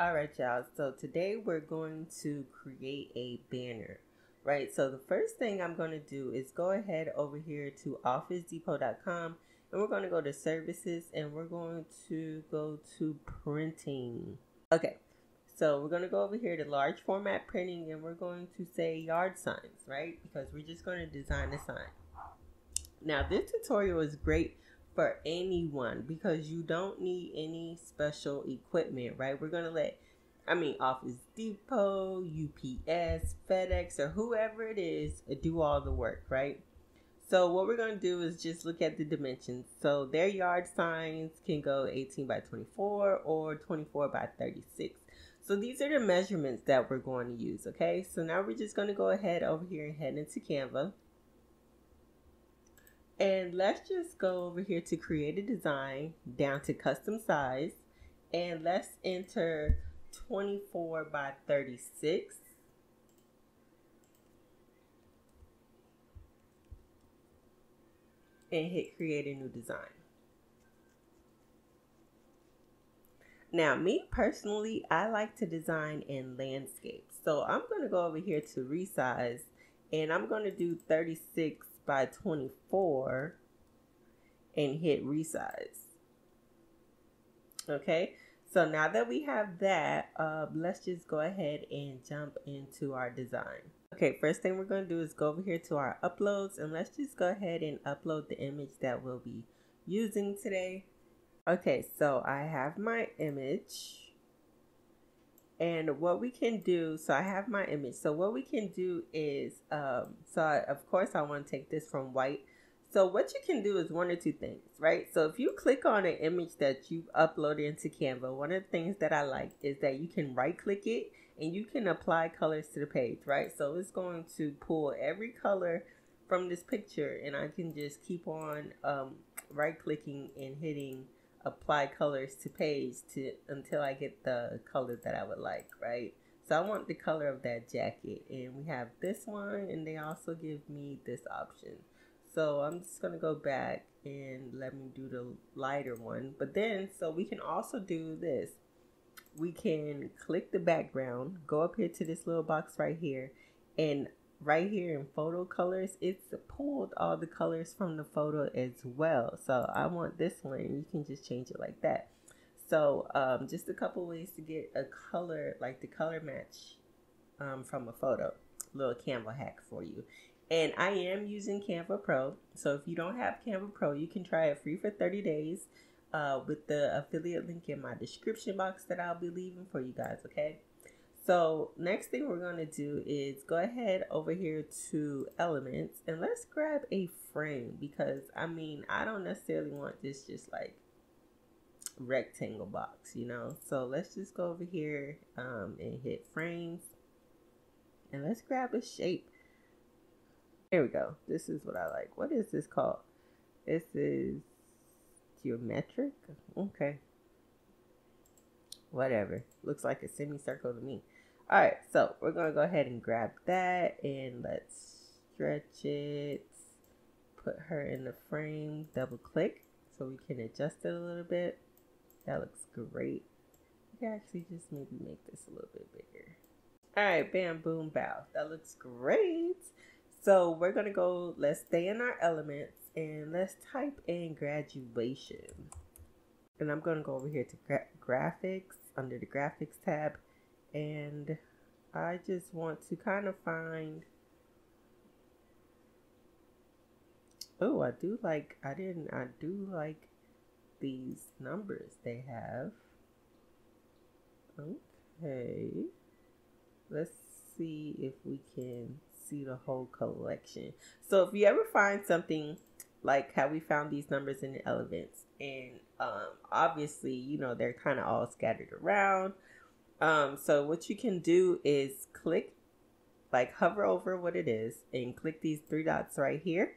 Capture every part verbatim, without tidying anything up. All right, y'all. So today we're going to create a banner, right? So the first thing I'm going to do is go ahead over here to office depot dot com, and we're going to go to services, and we're going to go to printing. Okay. So we're going to go over here to large format printing, and we're going to say yard signs, right? Because we're just going to design a sign. Now this tutorial is great for anyone because you don't need any special equipment, right? We're going to let, I mean, Office Depot, U P S, FedEx, or whoever it is do all the work, right? So what we're going to do is just look at the dimensions. So their yard signs can go eighteen by twenty-four or twenty-four by thirty-six. So these are the measurements that we're going to use, okay? So now we're just going to go ahead over here and head into Canva. And let's just go over here to create a design, down to custom size, and let's enter twenty-four by thirty-six. And hit create a new design. Now, me personally, I like to design in landscapes. So I'm going to go over here to resize, and I'm going to do thirty-six by twenty-four and hit resize. Okay, so now that we have that, uh, let's just go ahead and jump into our design. Okay, first thing we're going to do is go over here to our uploads, and let's just go ahead and upload the image that we'll be using today. Okay, so I have my image, and what we can do, so I have my image. So what we can do is, um, so I, of course I want to take this from white. So what you can do is one or two things, right? So if you click on an image that you've uploaded into Canva, one of the things that I like is that you can right click it and you can apply colors to the page, right? So it's going to pull every color from this picture, and I can just keep on um, right clicking and hitting apply colors to page to until I get the color that I would like, right? So I want the color of that jacket, and we have this one, and they also give me this option. So I'm just gonna go back and let me do the lighter one. But then, so we can also do this. We can click the background, go up here to this little box right here, and right here in photo colors, it's pulled all the colors from the photo as well. So I want this one, you can just change it like that. So um, just a couple ways to get a color, like the color match um, from a photo, little Canva hack for you. And I am using Canva Pro. So if you don't have Canva Pro, you can try it free for thirty days uh, with the affiliate link in my description box that I'll be leaving for you guys, okay? So next thing we're going to do is go ahead over here to elements, and let's grab a frame because, I mean, I don't necessarily want this just like rectangle box, you know. So let's just go over here um, and hit frames, and let's grab a shape. Here we go. This is what I like. What is this called? This is geometric. Okay. Whatever. Looks like a semicircle to me. All right, so we're going to go ahead and grab that, and let's stretch it, put her in the frame, double click so we can adjust it a little bit. That looks great. We can actually just maybe make this a little bit bigger. All right, bam, boom, bow. That looks great. So we're going to go, let's stay in our elements, and let's type in graduation. And I'm going to go over here to gra graphics, under the graphics tab, and I just want to kind of find, oh, I do like, I didn't, I do like these numbers they have. Okay, let's see if we can see the whole collection. So if you ever find something like how we found these numbers in the elements, and um, obviously, you know, they're kind of all scattered around. Um, so what you can do is click, like hover over what it is, and click these three dots right here,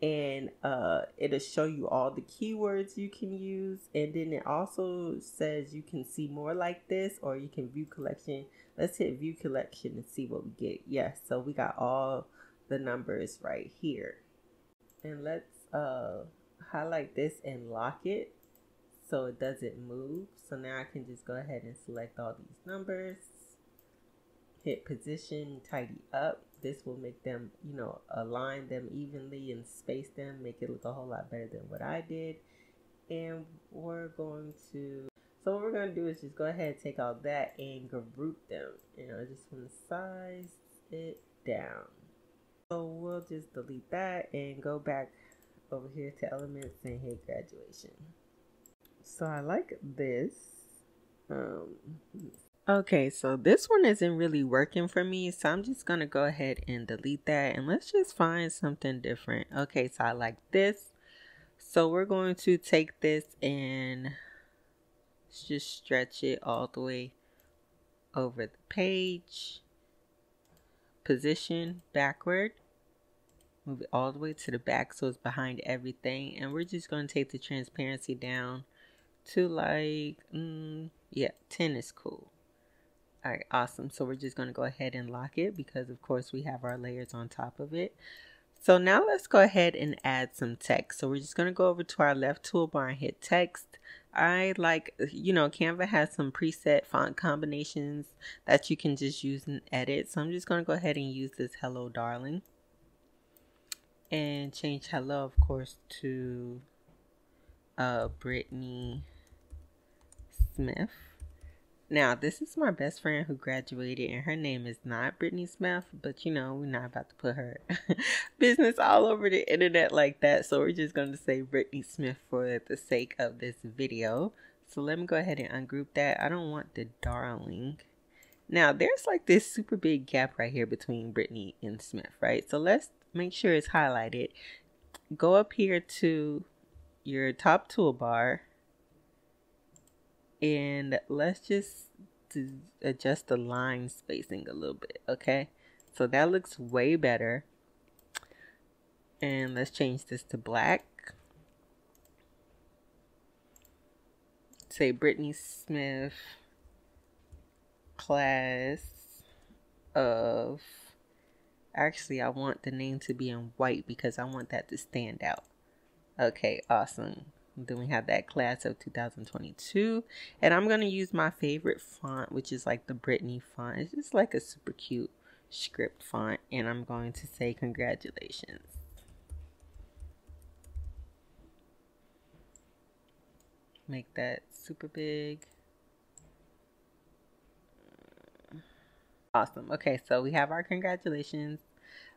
and uh, it'll show you all the keywords you can use. And then it also says you can see more like this, or you can view collection. Let's hit view collection and see what we get. Yes, so we got all the numbers right here. And let's uh, highlight this and lock it so it doesn't move. So now I can just go ahead and select all these numbers, hit position, tidy up. This will make them, you know, align them evenly and space them, make it look a whole lot better than what I did. And we're going to, so what we're going to do is just go ahead and take all that and group them. You know, just want to size it down. So we'll just delete that and go back over here to elements and hit graduation. So I like this. Um, okay, so this one isn't really working for me, so I'm just going to go ahead and delete that and let's just find something different. Okay, so I like this. So we're going to take this and just stretch it all the way over the page. Position backward. Move it all the way to the back so it's behind everything. And we're just going to take the transparency down to like, mm, yeah, ten is cool. All right, awesome. So we're just going to go ahead and lock it because, of course, we have our layers on top of it. So now let's go ahead and add some text. So we're just going to go over to our left toolbar and hit text. I like, you know, Canva has some preset font combinations that you can just use and edit. So I'm just going to go ahead and use this Hello Darling. And change hello, of course, to uh, Brittany Smith. Now, this is my best friend who graduated, and her name is not Brittany Smith, but you know, we're not about to put her business all over the internet like that. So we're just going to say Brittany Smith for the sake of this video. So let me go ahead and ungroup that. I don't want the darling. Now, there's like this super big gap right here between Brittany and Smith, right? So let's make sure it's highlighted. Go up here to your top toolbar. And let's just adjust the line spacing a little bit, okay? So that looks way better. And let's change this to black. Say Brittany Smith, class of, actually I want the name to be in white because I want that to stand out. Okay, awesome. Then we have that class of two thousand twenty-two, and I'm going to use my favorite font, which is like the Brittany font. It's just like a super cute script font, and I'm going to say congratulations. Make that super big. Awesome. Okay, so we have our congratulations.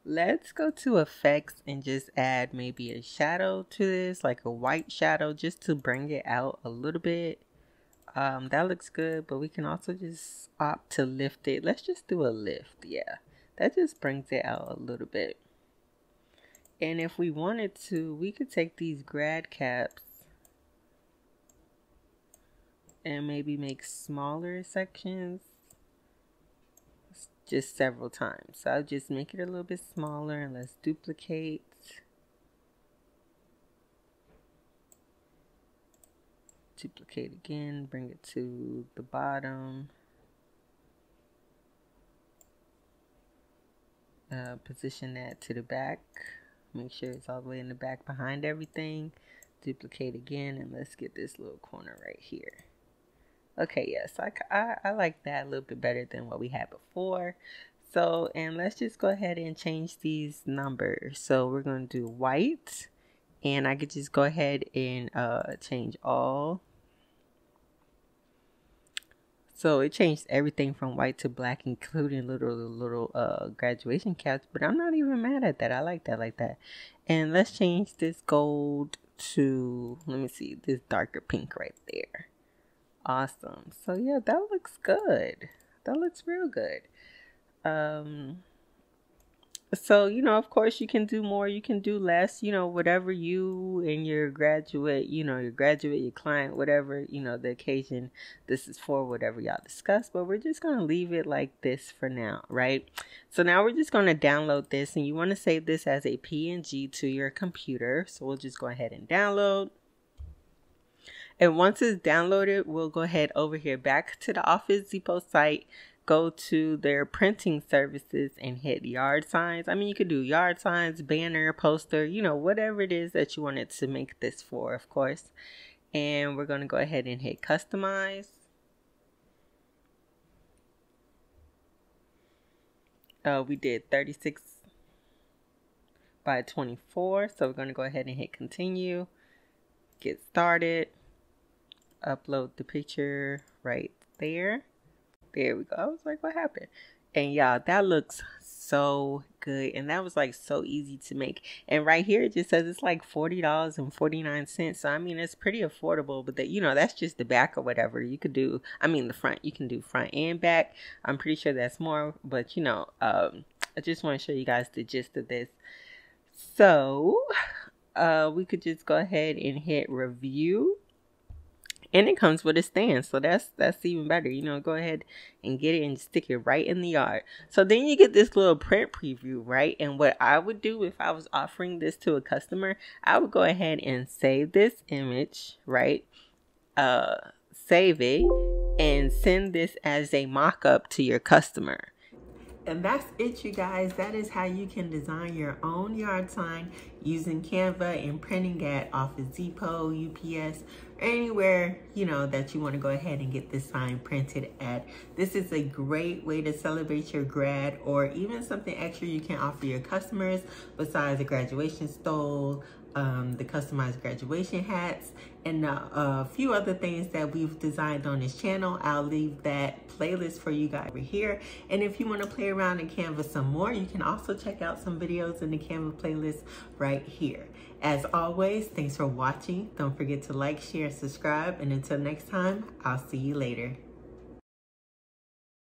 Let's go to effects and just add maybe a shadow to this, like a white shadow, just to bring it out a little bit. Um, that looks good, but we can also just opt to lift it. Let's just do a lift. Yeah, that just brings it out a little bit. And if we wanted to, we could take these grad caps and maybe make smaller sections. Just several times. So I'll just make it a little bit smaller and let's duplicate. Duplicate again, bring it to the bottom. Uh, position that to the back. Make sure it's all the way in the back behind everything. Duplicate again and let's get this little corner right here. Okay, yes, yeah, so I, I, I like that a little bit better than what we had before. So, and let's just go ahead and change these numbers. So we're going to do white, and I could just go ahead and uh, change all. So it changed everything from white to black, including little, little uh, graduation caps, but I'm not even mad at that. I like that, like that. And let's change this gold to, let me see, this darker pink right there. Awesome. So yeah, that looks good. That looks real good. Um, so, you know, of course you can do more, you can do less, you know, whatever you and your graduate, you know, your graduate, your client, whatever, you know, the occasion this is for, whatever y'all discuss, but we're just going to leave it like this for now, right? So now we're just going to download this, and you want to save this as a P N G to your computer. So we'll just go ahead and download. And once it's downloaded, we'll go ahead over here back to the Office Depot site, go to their printing services and hit yard signs. I mean, you could do yard signs, banner, poster, you know, whatever it is that you wanted to make this for, of course. and we're going to go ahead and hit customize. Uh, we did thirty-six by twenty-four, so we're going to go ahead and hit continue, get started, upload the picture right there. There we go. I was like, what happened? And y'all, that looks so good, and that was like so easy to make. And right here it just says it's like forty dollars and forty-nine cents, so I mean it's pretty affordable. But that, you know, that's just the back or whatever. You could do, I mean the front, you can do front and back. I'm pretty sure that's more, but you know, um I just want to show you guys the gist of this. So uh we could just go ahead and hit review, and it comes with a stand, so that's that's even better. You know, go ahead and get it and stick it right in the yard. So then you get this little print preview, right? And what I would do if I was offering this to a customer, I would go ahead and save this image, right? Uh, save it and send this as a mock-up to your customer. And that's it, you guys. That is how you can design your own yard sign using Canva and printing at Office Depot, U P S, or anywhere, you know, that you want to go ahead and get this sign printed at. This is a great way to celebrate your grad, or even something extra you can offer your customers besides a graduation stole, um, the customized graduation hats, and a uh, uh, few other things that we've designed on this channel. I'll leave that playlist for you guys over here. And if you want to play around in Canva some more, you can also check out some videos in the Canva playlist right here. As always, thanks for watching. Don't forget to like, share, and subscribe. And until next time, I'll see you later.